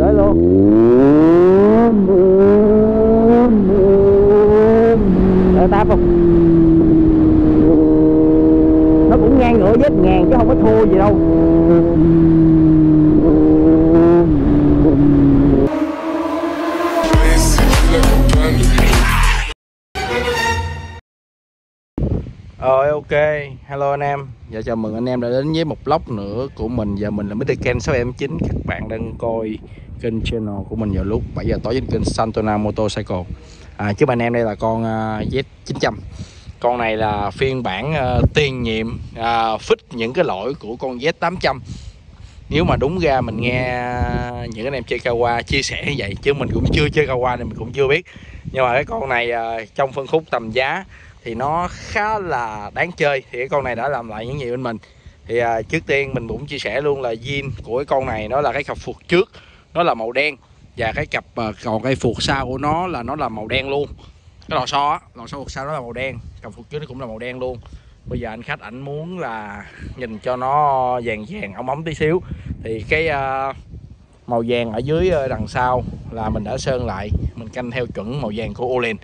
tới luôn. Để ta không, nó cũng ngang ngửa với ngàn chứ không có thua gì đâu. Ok, hello anh em. Dạ chào mừng anh em đã đến với một vlog nữa của mình. Giờ mình là Mr Ken 679. Các bạn đang coi kênh channel của mình vào lúc 7 giờ tối trên kênh Santuna Motorcycle. Trước anh em đây là con Z900. Con này là phiên bản tiền nhiệm, fix những cái lỗi của con Z800. Nếu mà đúng ra mình nghe những anh em chơi Kawa chia sẻ như vậy, chứ mình cũng chưa chơi Kawa nên mình cũng chưa biết. Nhưng mà cái con này trong phân khúc tầm giá thì nó khá là đáng chơi. Thì cái con này đã làm lại những gì bên mình. Thì trước tiên mình cũng chia sẻ luôn là zin của cái con này, nó là cái cặp phuộc trước nó là màu đen, và cái cặp còn cái phuộc sau của nó là màu đen luôn. Cái lò xo á, lò xo phuộc sau nó là màu đen, cặp phuộc trước nó cũng là màu đen luôn. Bây giờ anh khách ảnh muốn là nhìn cho nó vàng vàng ống ống tí xíu, thì cái màu vàng ở dưới đằng sau là mình đã sơn lại, mình canh theo chuẩn màu vàng của Olen.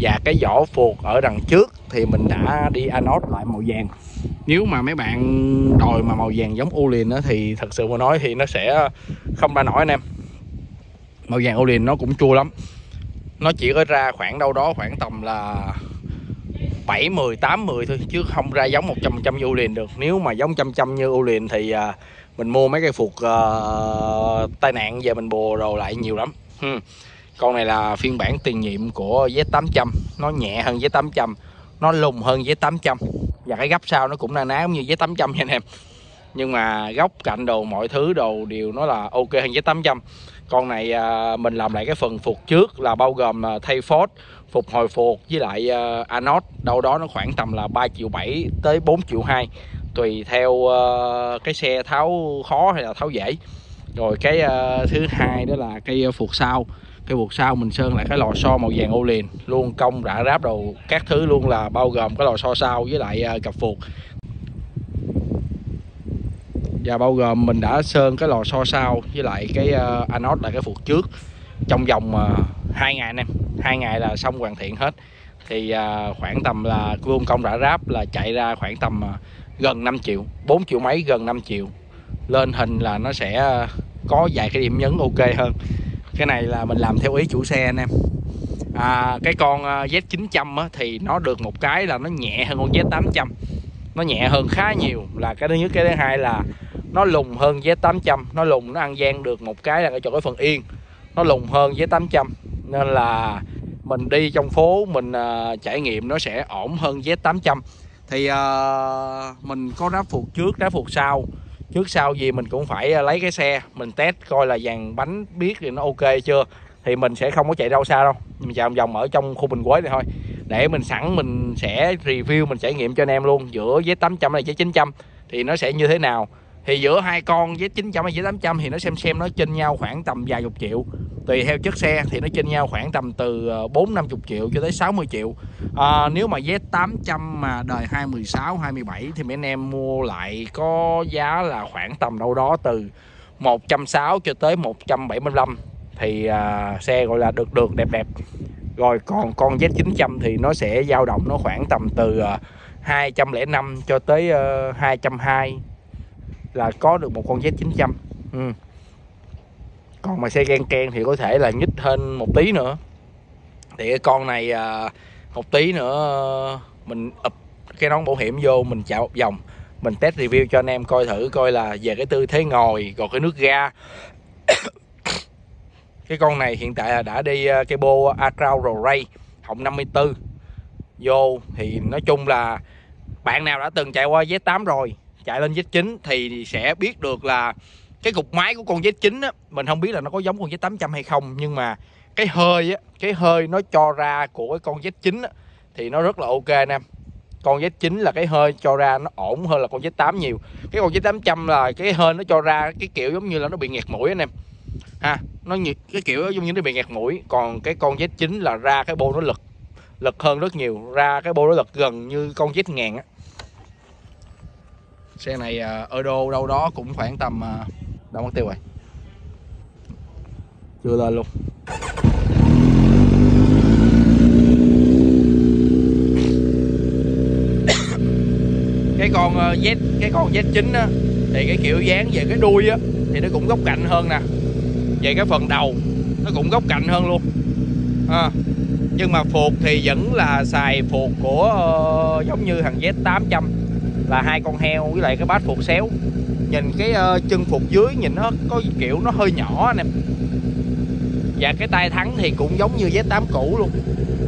Và cái vỏ phuộc ở đằng trước thì mình đã đi anode lại màu vàng. Nếu mà mấy bạn đòi mà màu vàng giống Olen đó, thì thật sự mà nói thì nó sẽ không ra nổi anh em. Màu vàng Olen nó cũng chua lắm. Nó chỉ có ra khoảng đâu đó khoảng tầm là 7-10, 8-10 thôi, chứ không ra giống 100% như Olen được. Nếu mà giống 100% như Olen thì mình mua mấy cái phuộc tai nạn về mình bồ đồ lại nhiều lắm. Con này là phiên bản tiền nhiệm của Z800. Nó nhẹ hơn Z800, nó lùn hơn Z800, và cái góc sau nó cũng na ná như Z800 nha anh em. Nhưng mà góc cạnh đồ mọi thứ đồ đều nó là ok hơn Z800. Con này mình làm lại cái phần phục trước là bao gồm thay phốt, phục hồi phục với lại anode. Đâu đó nó khoảng tầm là 3,7 triệu tới 4,2 triệu, tùy theo cái xe tháo khó hay là tháo dễ. Rồi cái thứ hai đó là cái phục sau. Cái buộc sau mình sơn lại cái lò xo màu vàng ô liền luôn, công rã ráp đầu các thứ luôn, là bao gồm cái lò xo sau với lại cặp phuộc. Và bao gồm mình đã sơn cái lò xo sau với lại cái anode là cái phuộc trước trong vòng 2 ngày anh em. 2 ngày là xong hoàn thiện hết. Thì khoảng tầm là luôn công rã ráp là chạy ra khoảng tầm gần 5 triệu, 4 triệu mấy, gần 5 triệu. Lên hình là nó sẽ có vài cái điểm nhấn ok hơn. Cái này là mình làm theo ý chủ xe anh em. Cái con Z900 á, thì nó được một cái là nó nhẹ hơn con Z800. Nó nhẹ hơn khá nhiều, là cái thứ nhất. Cái thứ hai là nó lùn hơn Z800. Nó lùn, nó ăn gian được một cái là cái chỗ cái phần yên. Nó lùn hơn Z800. Nên là mình đi trong phố, mình trải nghiệm nó sẽ ổn hơn Z800. Thì mình có ráp phuộc trước, ráp phuộc sau. Trước sau gì mình cũng phải lấy cái xe mình test coi là dàn bánh biết thì nó ok chưa. Thì mình sẽ không có chạy đâu xa đâu, mình chạy vòng ở trong khu Bình Quế này thôi, để mình sẵn mình sẽ review, mình trải nghiệm cho anh em luôn giữa Z800 này Z900 thì nó sẽ như thế nào. Thì giữa hai con Z900 hay Z800 thì nó xem nó chênh nhau khoảng tầm vài chục triệu, tùy theo chất xe thì nó chênh nhau khoảng tầm từ 40-50 triệu cho tới 60 triệu. Nếu mà Z800 mà đời 2016-2017 thì mấy anh em mua lại có giá là khoảng tầm đâu đó từ 160 cho tới 175. Thì xe gọi là được đẹp. Rồi còn con Z900 thì nó sẽ dao động nó khoảng tầm từ 205 cho tới 220 là có được một con Z900. Còn mà xe ken thì có thể là nhích hơn một tí nữa. Thì cái con này một tí nữa mình ụp cái nón bảo hiểm vô, mình chạy một vòng, mình test review cho anh em coi thử coi là về cái tư thế ngồi, rồi cái nước ga. Cái con này hiện tại là đã đi cái bô Akrapovič Raw Ray 54 vô. Thì nói chung là bạn nào đã từng chạy qua Z8 rồi chạy lên Z9 thì sẽ biết được là cái cục máy của con Z9 á, mình không biết là nó có giống con Z800 hay không, nhưng mà cái hơi á, cái hơi nó cho ra của cái con Z9 á, thì nó rất là ok anh em. Con Z9 là cái hơi cho ra nó ổn hơn là con Z8 nhiều. Cái con Z800 là cái hơi nó cho ra cái kiểu giống như là nó bị nghẹt mũi anh em. Ha, nó như, cái kiểu giống như nó bị nghẹt mũi. Còn cái con Z9 là ra cái bô nó lực hơn rất nhiều, ra cái bô nó lực gần như con Z1000 á. Xe này euro đâu đó cũng khoảng tầm đâu mất tiêu rồi. chưa lên luôn. Cái con Z9 á, thì cái kiểu dáng về cái đuôi á thì nó cũng góc cạnh hơn nè, về cái phần đầu nó cũng góc cạnh hơn luôn à. Nhưng mà phuộc thì vẫn là xài phuộc của giống như thằng Z800, là hai con heo với lại cái bát phuộc xéo. Nhìn cái chân phuộc dưới nhìn nó có kiểu nó hơi nhỏ nè. Và cái tay thắng thì cũng giống như Z8 cũ luôn,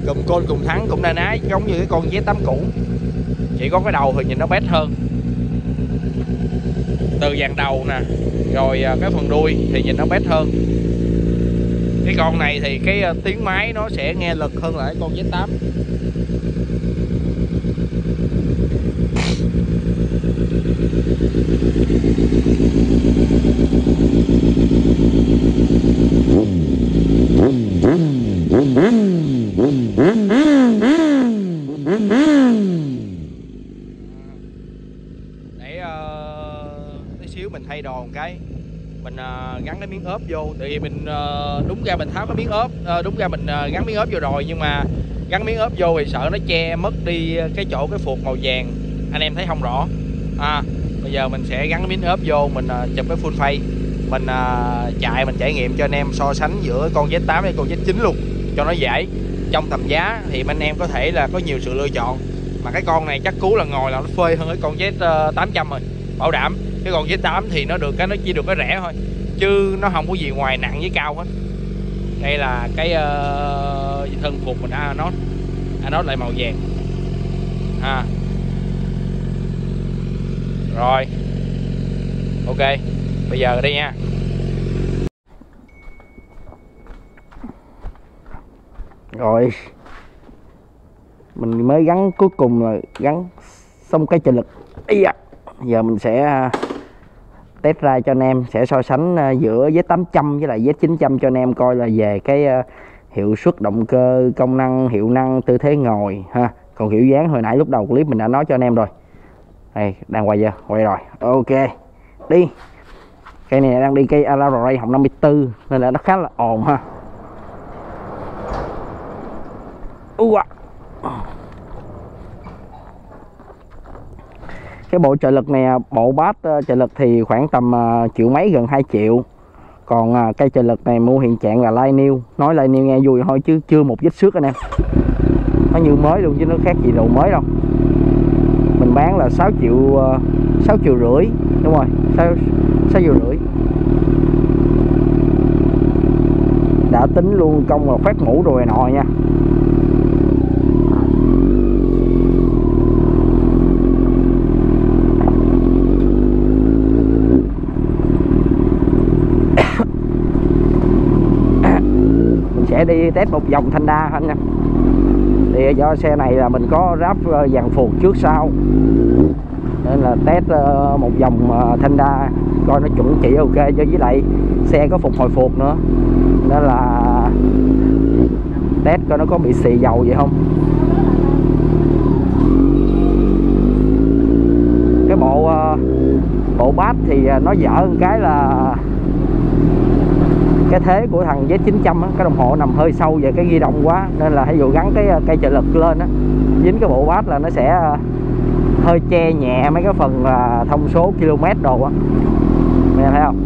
cùng côn cùng thắng cũng na ná giống như cái con Z8 cũ, chỉ có cái đầu thì nhìn nó bét hơn. Từ dàn đầu nè, rồi cái phần đuôi thì nhìn nó bét hơn. Cái con này thì cái tiếng máy nó sẽ nghe lực hơn là cái con Z8. Để tí xíu mình thay đồ một cái, mình gắn cái miếng ốp vô. Tại vì mình đúng ra mình tháo cái miếng ốp, đúng ra mình gắn miếng ốp vô rồi, nhưng mà gắn miếng ốp vô thì sợ nó che mất đi cái chỗ cái phuộc màu vàng, anh em thấy không rõ à. Bây giờ mình sẽ gắn miếng ốp vô, mình chụp cái full face, mình chạy mình trải nghiệm cho anh em so sánh giữa con Z8 với con Z9 luôn cho nó dễ. Trong tầm giá thì anh em có thể là có nhiều sự lựa chọn, mà cái con này chắc cú là ngồi là nó phê hơn cái con Z800 rồi, bảo đảm. Cái con Z8 thì nó được cái nó chỉ được cái rẻ thôi, chứ nó không có gì ngoài nặng với cao hết. Đây là cái thân phục mình đã anode lại màu vàng à. Rồi ok, bây giờ đi nha. Rồi mình mới gắn, cuối cùng là gắn xong cái trợ lực. Giờ mình sẽ test ra cho anh em, sẽ so sánh giữa Z800 với lại Z900 cho anh em coi là về cái hiệu suất động cơ, công năng, hiệu năng, tư thế ngồi ha. Còn kiểu dáng hồi nãy lúc đầu clip mình đã nói cho anh em rồi. Đây, đang quay giờ, quay rồi. Ok, đi. Cây này đang đi cây Raw Ray 54 nên là nó khá là ồn ha. Cái bộ trợ lực này, bộ bát trợ lực thì khoảng tầm triệu mấy, gần 2 triệu. Còn cây trợ lực này mua hiện trạng là lai niu. Nói lai niu nghe vui thôi chứ chưa một vết xước anh em. Nó như mới luôn chứ nó khác gì đồ mới đâu. Mình bán là 6 triệu rưỡi. Đúng rồi, 6 triệu rưỡi. Đã tính luôn công là phát mũ rồi nọ nha. Đi test một vòng thanh đa anh em. Thì do xe này là mình có ráp dàn phuộc trước sau nên là test một vòng thanh đa coi nó chuẩn chỉ ok, cho với lại xe có phục hồi phuộc nữa nên là test coi nó có bị xì dầu gì không. Cái bộ bát thì nó dở hơn cái là cái thế của thằng Z900 á, cái đồng hồ nằm hơi sâu về cái ghi động quá nên là ví dụ gắn cái cây trợ lực lên á, dính cái bộ bát là nó sẽ hơi che nhẹ mấy cái phần thông số km đồ á, nghe thấy không?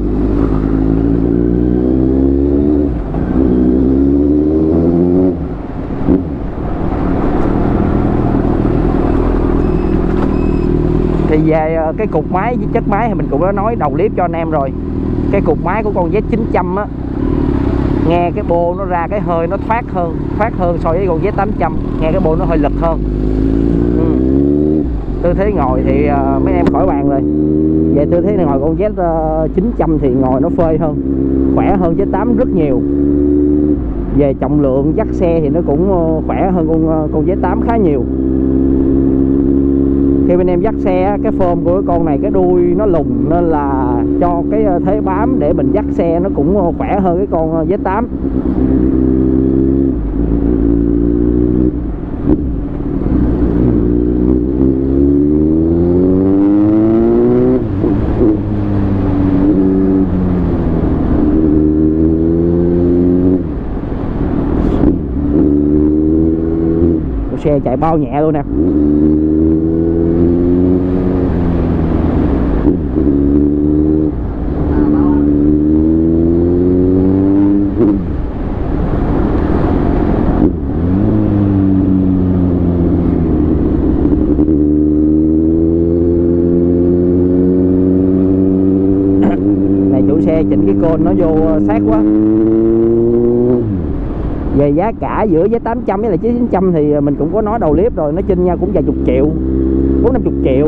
Thì về cái cục máy với chất máy thì mình cũng đã nói đầu clip cho anh em rồi. Cái cục máy của con Z900 á, nghe cái bô nó ra cái hơi nó thoát hơn so với con Z800, nghe cái bô nó hơi lực hơn. Tư thế ngồi thì mấy em khỏi bàn rồi. Về tư thế này ngồi con Z900 thì ngồi nó phê hơn, khỏe hơn Z8 rất nhiều. Về trọng lượng dắt xe thì nó cũng khỏe hơn con Z8 khá nhiều. Khi bên em dắt xe, cái form của con này cái đuôi nó lùng nên là cho cái thế bám để mình dắt xe nó cũng khỏe hơn cái con Z8. xe chạy bao nhẹ luôn nè. Chỉnh cái côn nó vô sát quá. Về giá cả giữa với 800 với lại 900 thì mình cũng có nói đầu clip rồi, nó chênh nhau cũng vài chục triệu, 40-50 triệu.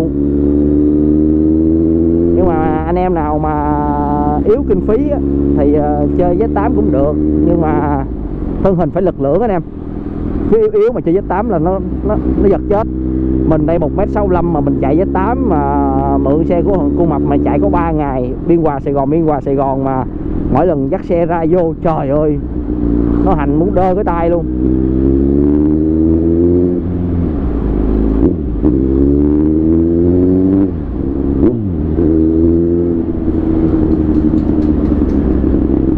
Nhưng mà anh em nào mà yếu kinh phí á, thì chơi với 8 cũng được, nhưng mà thân hình phải lực lưỡng anh em. Chứ yếu mà chơi với 8 là nó giật chết. Mình đây 1m65 mà mình chạy với 8 mà mượn xe của cô Mập mà chạy có 3 ngày Biên Hòa Sài Gòn mà mỗi lần dắt xe ra vô, trời ơi, nó hành muốn đơ cái tay luôn.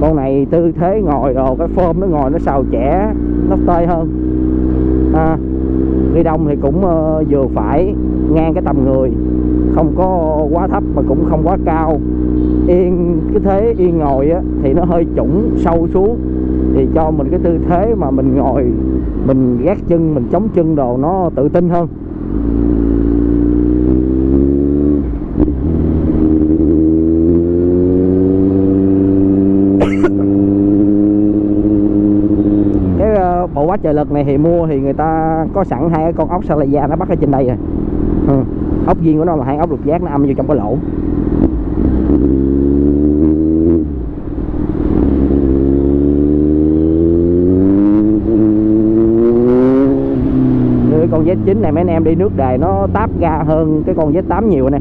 Con này tư thế ngồi đồ, cái form nó ngồi nó xào chẻ, nó tơi hơn. Đi đông thì cũng vừa phải, ngang cái tầm người, không có quá thấp mà cũng không quá cao. Yên cái thế yên ngồi á, thì nó hơi chủng sâu xuống, thì cho mình cái tư thế mà mình ngồi, mình gác chân, mình chống chân đồ nó tự tin hơn. Bộ quá trời lực này thì mua thì người ta có sẵn hai cái con ốc sa la da nó bắt ở trên đây rồi. Ốc viên của nó là hai ốc lục giác, nó âm vô trong cái lỗ. Cái con Z9 này mấy anh em đi nước đề nó táp ga hơn cái con Z8 nhiều nè.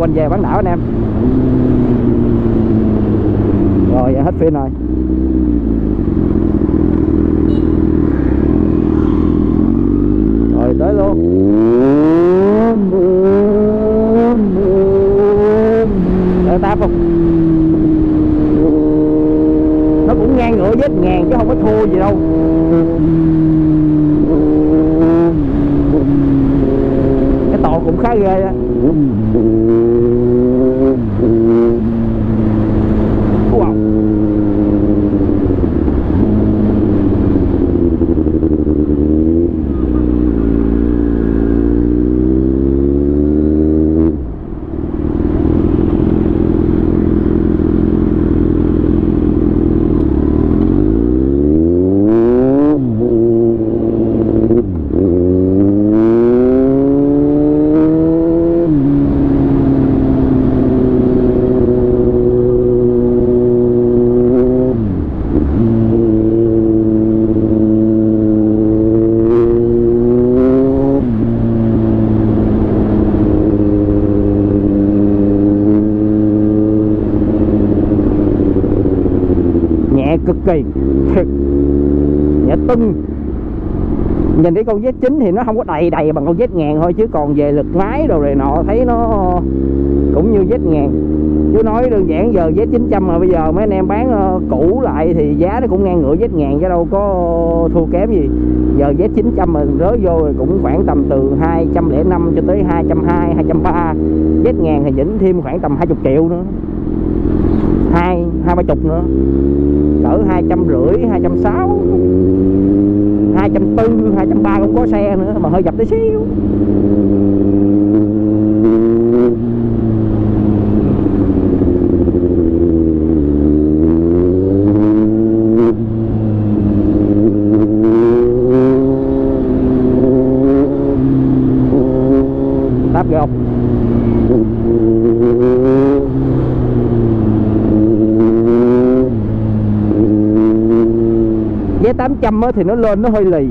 Quanh về bán đảo anh em. Rồi hết phim rồi. Rồi tới luôn. Để táp không? Nó cũng ngang ngửa vết ngàn chứ không có thua gì đâu. Cái tọt cũng khá ghê á. Cực kỳ thiệt, nhẹ tưng. Nhìn thấy con Z9 thì nó không có đầy bằng con Z1000 thôi, chứ còn về lực lái rồi nọ thấy nó cũng như Z1000. Chứ nói đơn giản giờ Z900 mà bây giờ mấy anh em bán cũ lại thì giá nó cũng ngang ngửa Z1000 chứ đâu có thua kém gì. Giờ Z900 mà rớt vô thì cũng khoảng tầm từ 205 cho tới 220, 230. Z1000 thì nhỉnh thêm khoảng tầm 20 triệu nữa, 230 nữa, cỡ 250, 260, 240, 230 cũng có xe nữa mà hơi dập tí xíu. Táp ghê không? Z800 thì nó lên nó hơi lì.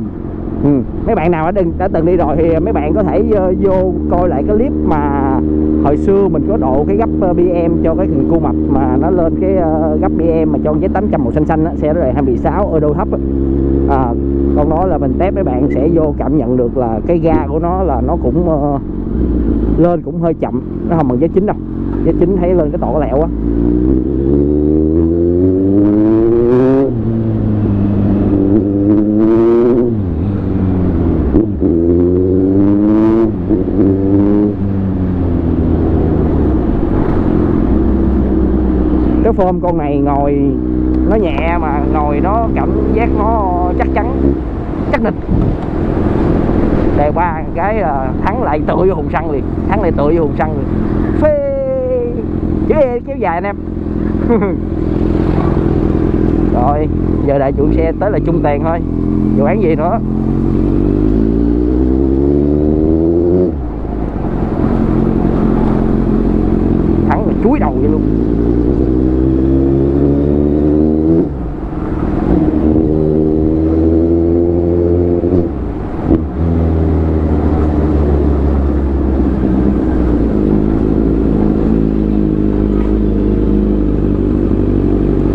Mấy bạn nào đã từng đi rồi thì mấy bạn có thể vô coi lại cái clip mà là hồi xưa mình có độ cái gấp BM cho cái thằng cu mập mà nó lên cái gấp BM mà cho con Z800 màu xanh xanh á, xe đó là 26 euro thấp á. Con nói là mình test mấy bạn sẽ vô cảm nhận được là cái ga của nó là nó cũng lên cũng hơi chậm, nó không bằng Z 9 đâu. Z 9 thấy lên cái tổ lẹo á. Cái form con này ngồi nó nhẹ mà ngồi nó cảm giác nó chắc chắn, chắc nịch. Đề qua cái là thắng lại tựa vô hùng xăng liền, thắng lại tựa vô hùng xăng liền. Phê chứ kéo dài anh em. Rồi giờ đại chủ xe tới là chung tiền thôi, vụ án gì nữa. Thắng là chúi đầu vậy luôn.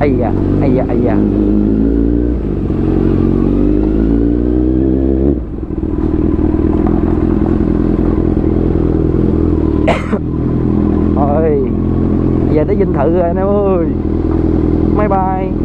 Ây da. Ôi, về tới Vinh Thự rồi anh em ơi. Bye bye.